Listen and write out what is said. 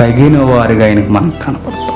తగిన వారిగా ఆయనకు మనం కనపడతాం.